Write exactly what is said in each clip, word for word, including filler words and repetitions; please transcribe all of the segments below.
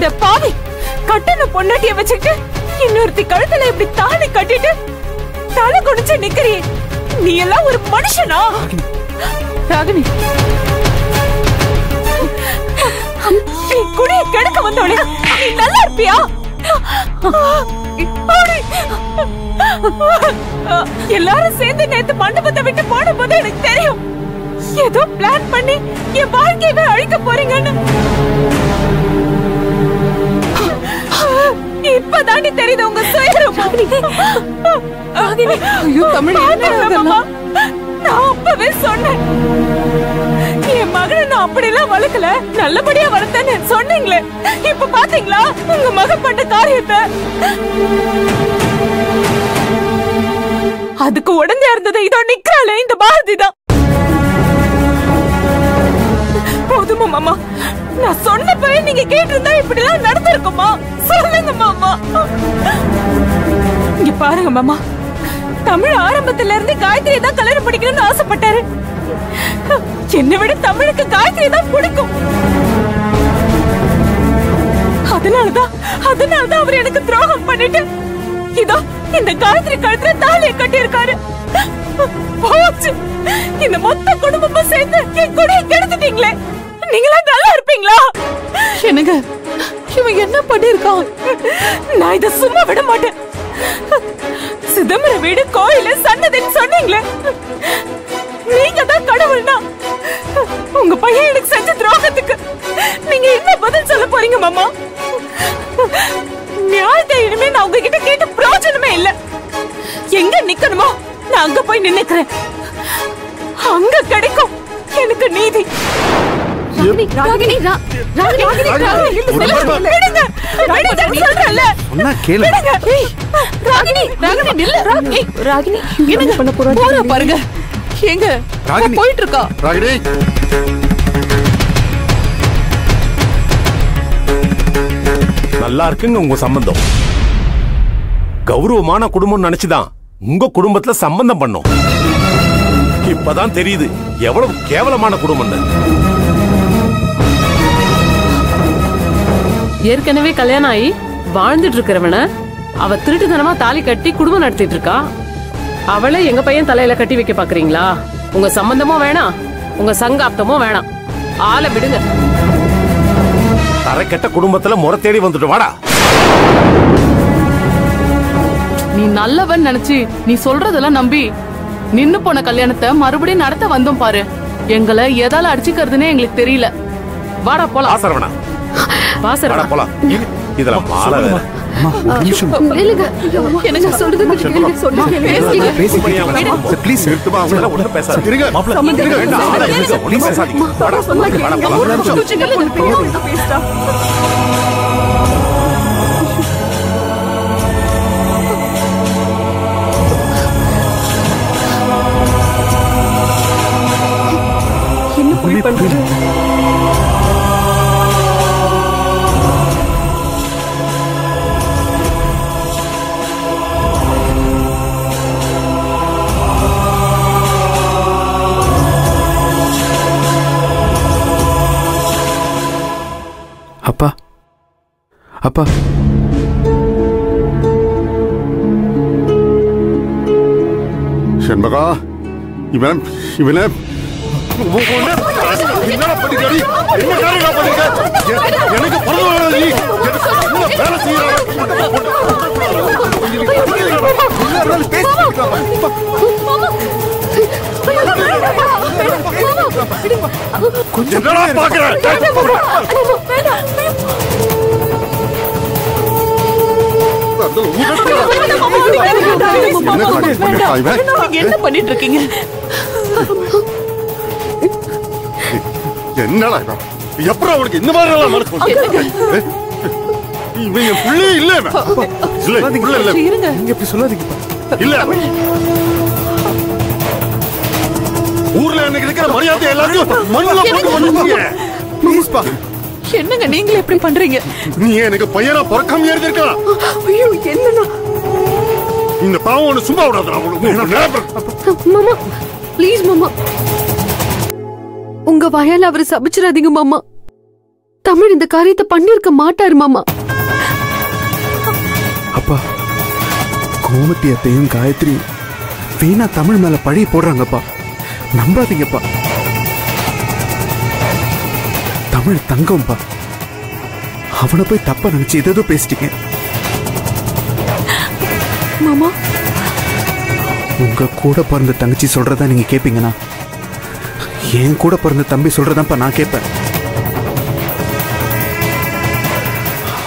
அட பாவி கட்டன பொண்ணட்டிய வெச்சிட்டு இன்னொருத்தி கழுத்துல இப்படி தாலி கட்டிட்டு தால குடிச்சு நிக்கறீ நீ எல்லாம் ஒரு மனுஷனா ராகினி நீ குடி கெடுக்க வந்தவளே நீ நல்லா இருப்பியா ஓடி எல்லாரும் சேர்ந்து நேத்து மண்டபத்தை விட்டு போன போது எனக்கு தெரியும் ஏதோ பிளான் பண்ணி என் வாழ்க்கையை அழிக்க போறீங்கன்னு இப்பதாண்டி தெரியுது உங்க சுயரூபம் ராகினி ஐயோ தமிழ் என்னடா நான் அப்பவே சொன்னேன் என் மகனை நான் அப்படிலாம் வளர்க்கல நல்லபடியா வளர்த்தேன்னு சொன்னீங்களே இப்ப பாத்தீங்களா உங்க மகன் பண்ண காரியத்தை அதுக்கு உடந்தையா இருந்தது இதோ நிக்கிறாளே இந்த பாரதிதான் போதுமா மாமா நான் சொன்னப்பவே நீங்க கேட்டிருந்தா இப்படிலாம் நடந்திருக்குமா சொல்லுங்க மாமா இங்க பாருங்க மாமா தமிழ் ஆரம்பத்துல இருந்து காயத்ரி தான் கல்யாணம் படிக்கணும்னு ஆசைப்பட்டாரு என்னை விட தமிழுக்கு காயத்ரி தான் பிடிக்கும் அதனாலதான் அதனாலதான் அவர் எனக்கு துரோகம் பண்ணிட்டு இதோ இந்த காயத்ரி கழுத்துல தாலியை கட்டியிருக்காரு போச்சு இந்த மொத்த குடும்பமும் சேர்ந்து என் குடியை கெடுத்துட்டீங்களே நீங்களா நல்லா இருப்பீங்களா என்னங்க இவன் என்ன பண்ணிருக்கான் நான் இதை சும்மா விட மாட்டேன் சிதம்பர வீடு கோயில சன்னதின்னு சொன்னீங்களே நீங்க தான் கடவுள்னா உங்க பையன் எனக்கு செஞ்ச துரோகத்துக்கு நீங்க என்ன பதில் சொல்ல போறீங்க மாமா நியாயத்தை இனிமே நான் உங்ககிட்ட கேட்டு பிரயோஜனமே இல்ல எங்க நிக்கணுமோ நான் அங்க போய் நின்னுக்கிறேன் அங்க கிடைக்கும் எனக்கு நீதி நல்லா இருக்குங்க உங்க சம்பந்தம் கௌரவமான குடும்பம் நினைச்சுதான் உங்க குடும்பத்துல சம்பந்தம் பண்ணும் இப்பதான் தெரியுது எவ்வளவு கேவலமான குடும்பம் ஏற்கனவே கல்யாணம் ஆகி வாழ்ந்துட்டு இருக்கிறவன அவ திருட்டுத்தனமா தாலி கட்டி குடும்பம் நடத்திட்டு இருக்கா அவளை எங்க பையன் தலையில கட்டி வைக்க பாக்குறீங்களா உங்க சம்பந்தமோ வேணாம் உங்க சங்காப்தமோ வேணாம் ஆளை விடுங்க தரை கட்ட குடும்பத்துல முறை தேடி வந்துட்டு வாடா நீ நல்லவன் நினைச்சு நீ சொல்றதெல்லாம் நம்பி நின்னு போன கல்யாணத்தை மறுபடியும் நடத்த வந்தோம் பாரு எங்களை எதால அடிச்சுக்கிறதுன்னு எங்களுக்கு தெரியல வாடா போலாம் என்ன அப்பா அப்பா செண்பகா இவன் இவனே என்ன படிக்கடி என்ன காரணமா படிக்க எனக்கு பரவாயில்லை எனக்கு என்ன வேலை செய்யறாங்க கொஞ்சம் நேரா பாக்குறேன் என்ன பண்ணிட்டு இருக்கீங்க என்னடா எப்பறம் அவனுக்கு இந்த மாதிரி ஊர்ல எனக்கு இருக்கிற மரியாதை எல்லாத்தையும் என்னங்க நீங்க எப்படி பண்றீங்க நீ எனக்கு பையனா பொறுக்காம ஏறிட்டே ஐயோ என்னன்னா இந்த பாவன சும்மா விடாதடா மாமா ப்ளீஸ் மாமா உங்க வயல்ல அவரு சபிச்சிராதீங்க மாமா தமிழ் இந்த காரியத்தை பண்ணிருக்க மாட்டார் மாமா. அப்பா கோமதி அத்தையும் காயத்ரி வீணா தமிழ் மேல பழி போடுறாங்கப்பா, நம்பாதீங்கப்பா. தமிழ் தங்கம்பா, அவனை போய் தப்பா நினைச்சு ஏதோ பேசிட்டீங்க. மாமா உங்க கூட பிறந்த தங்கச்சி சொல்றதா நீங்க கேப்பீங்கன்னா, என் கூட பிறந்த தம்பி சொல்றதாப்பா நான் கேட்பேன்.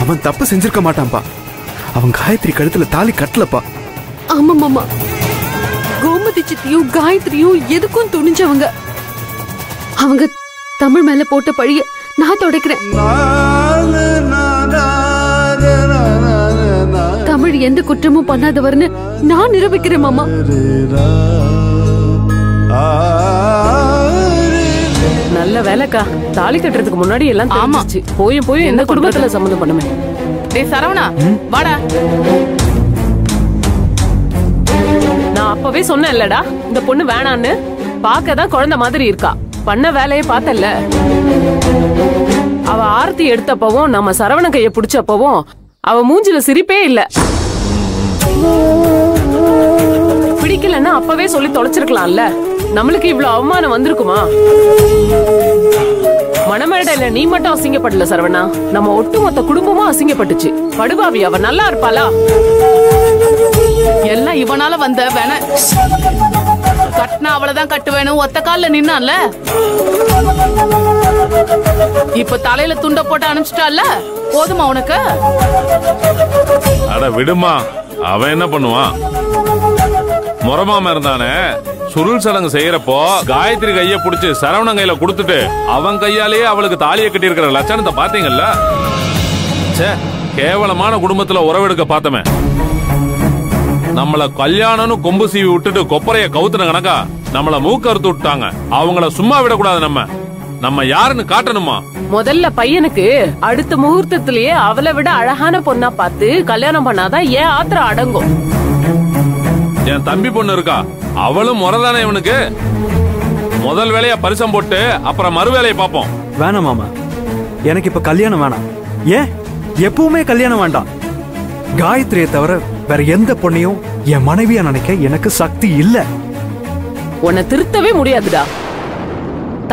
அவன் தப்பு செஞ்சிருக்க மாட்டான்பா, அவன் காயத்ரி கழுத்துல தாலி கட்டலப்பா. ஆமா மாமா, கோமதி சித்தியும் காயத்ரியும் எதுக்கும் துணிஞ்சவங்க. அவங்க தமிழ் மேல போட்ட பழிய நான் தொடக்கிறேன். தமிழ் எந்த குற்றமும் பண்ணாதவர்னு நான் நிரூபிக்கிறேன் மாமா. நல்ல வேலைக்கா, தாலி கட்டுறதுக்கு முன்னாடி எல்லாம் தெரிஞ்சிச்சு. போய் போய் எந்த குடும்பத்துல சம்மந்தம் பண்ணுமே. டேய் சரவணா வாடா, நான் அப்பவே சொன்னேன் இல்லடா இந்த பொண்ணு வேணான்னு. பார்க்கதான் குழந்தை மாதிரி இருக்கா, பண்ண வேலையை பார்த்தல. அவ ஆர்த்தி எடுத்தப்பவும் நம்ம சரவண கைய பிடிச்சப்பவும் அவ மூஞ்சில சிரிப்பே இல்ல. பிடிக்கலன்னா அப்பவே சொல்லி தொலைச்சிருக்கலாம்ல, நம்மளுக்கு இவ்வளவு அவமானம் வந்திருக்குமா? மனமேடையில நீ மட்டும் அசிங்கப்படல சரவணா, நம்ம ஒட்டுமொத்த குடும்பமும் அசிங்கப்பட்டுச்சு. படுபாவி அவ நல்லா இருப்பாளா? எல்லாம் இவனால வந்த வேண. கட்டினா அவளதான் கட்டுவேணும், ஒத்த கால நின்னான்ல. இப்ப தலையில துண்ட போட்டு அனுப்பிச்சிட்டால போதுமா உனக்கு? அட விடுமா, அவன் என்ன பண்ணுவான்? முறமாம இருந்தானே சுருள் சடங்கு செய்யறப்போ காயத்ரி கைய புடிச்சு சரவணன் கையில கொடுத்துட்டு அவன் கையாலேயே அவளுக்கு தாலியை கட்டி இருக்கிற லட்சணத்தை பாத்தீங்கல்ல. சே, கேவலமான குடும்பத்துல உறவெடுக்க பார்த்தமே. நம்மள கல்யாணம்னு கொம்பு சீவி விட்டுட்டு கொப்பரைய கவுத்துன கணக்கா நம்மள மூக்கறுத்து விட்டாங்க. அவங்கள சும்மா விடக்கூடாது. நம்ம நம்ம யாருன்னு காட்டணுமா? முதல்ல பையனுக்கு அடுத்த முகூர்த்தத்திலேயே அவளை விட அழகான பொண்ணா பார்த்து கல்யாணம் பண்ணாதான் ஏன் ஆத்திரம் அடங்கும். என் தம்பி பொண்ணு இருக்கா, அவளும் முறைதானே. இவனுக்கு முதல் வேலையா பரிசம் போட்டு அப்புறம் மறு வேலையை பார்ப்போம். வேணாம் மாமா, எனக்கு இப்ப கல்யாணம் வேணாம். ஏன்? எப்பவுமே கல்யாணம் வேண்டாம். காயத்ரியை தவிர வேற எந்த பொண்ணையும் என் மனைவியா நினைக்க எனக்கு சக்தி இல்ல. உன்னை திருத்தவே முடியாதுடா.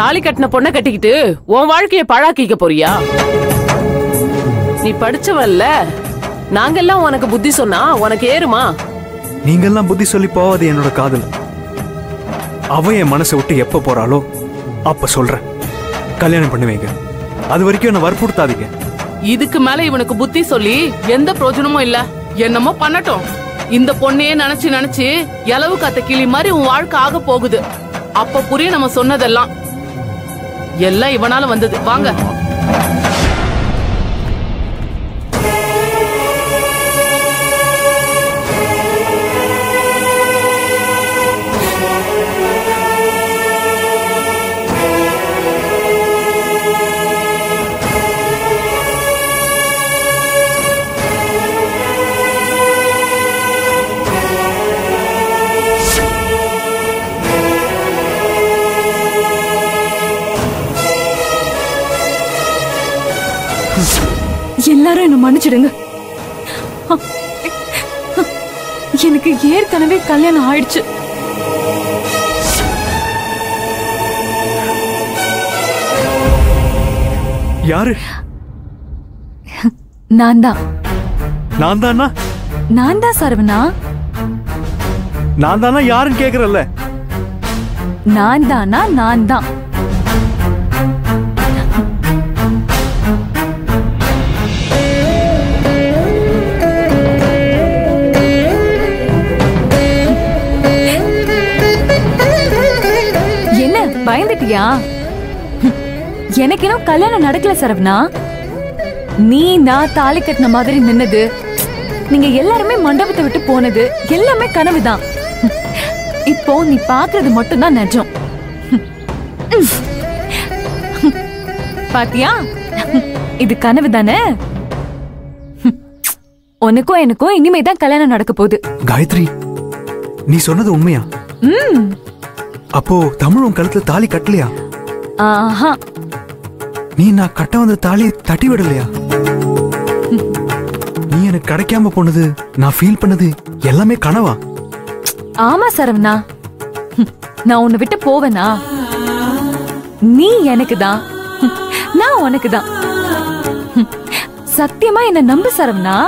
தாலி கட்டின பொண்ணை கட்டிக்கிட்டு உன் வாழ்க்கைய பழாக்கிக்க போறியா? நீ படிச்சவல்ல, நாங்கெல்லாம் உனக்கு புத்தி சொன்னா உனக்கு ஏறுமா? நீங்கெல்லாம் புத்தி சொல்லி போவாது என்னோட காதல். அவ என் மனசை விட்டு எப்ப போறாளோ அப்ப சொல்ற கல்யாணம் பண்ணுவீங்க. அது வரைக்கும் என்ன வற்புறுத்தாதீங்க. இதுக்கு மேல இவனுக்கு புத்தி சொல்லி எந்த பிரயோஜனமும் இல்ல. என்னமோ பண்ணட்டும். இந்த பொண்ணையே நினைச்சு நினைச்சு எலவு கத்த கிளி மாதிரி உன் வாழ்க்கை ஆக போகுது. அப்ப புரிய நம்ம சொன்னதெல்லாம் எல்லாம் இவனால வந்தது. வாங்க எல்லாரும் என்ன மன்னிச்சிடுங்க. எனக்கு ஏற்கனவே கல்யாணம் ஆயிடுச்சு. யாரு? நான் தான். நான் தானா? நான் தான் சரவணா. நான் தானா யாருன்னு கேக்குறல்ல. நான் தானா? நான் தான். பயந்துட்டியா? எனக்கு இன்னும் கல்யாணம் நடக்கல சரவணா. நீ நான் தாலி கட்டின மாதிரி நின்னது, நீங்க எல்லாருமே மண்டபத்தை விட்டு போனது எல்லாமே கனவுதான். இப்போ நீ பாக்குறது மட்டும் தான் நிஜம். பாத்தியா, இது கனவு தானே. உனக்கும் எனக்கும் இனிமேதான் கல்யாணம் நடக்க போகுது. காயத்ரி, நீ சொன்னது உண்மையா? ம். அப்போ தமிழும் கழுத்துல தாலி கட்டலையா? ஆஹா, नहीं ना कट वंद ताली तटी विडलिया நீ எனக்கு கிடைக்காம போனது நான் ஃபீல் பண்ணது எல்லாமே கனவா? ஆமா சரவணா, நான் உன்னை விட்டு போவேனா? நீ எனக்கு தான், நான் உனக்கு தான். சத்தியமா என்ன நம்பு சரவணா.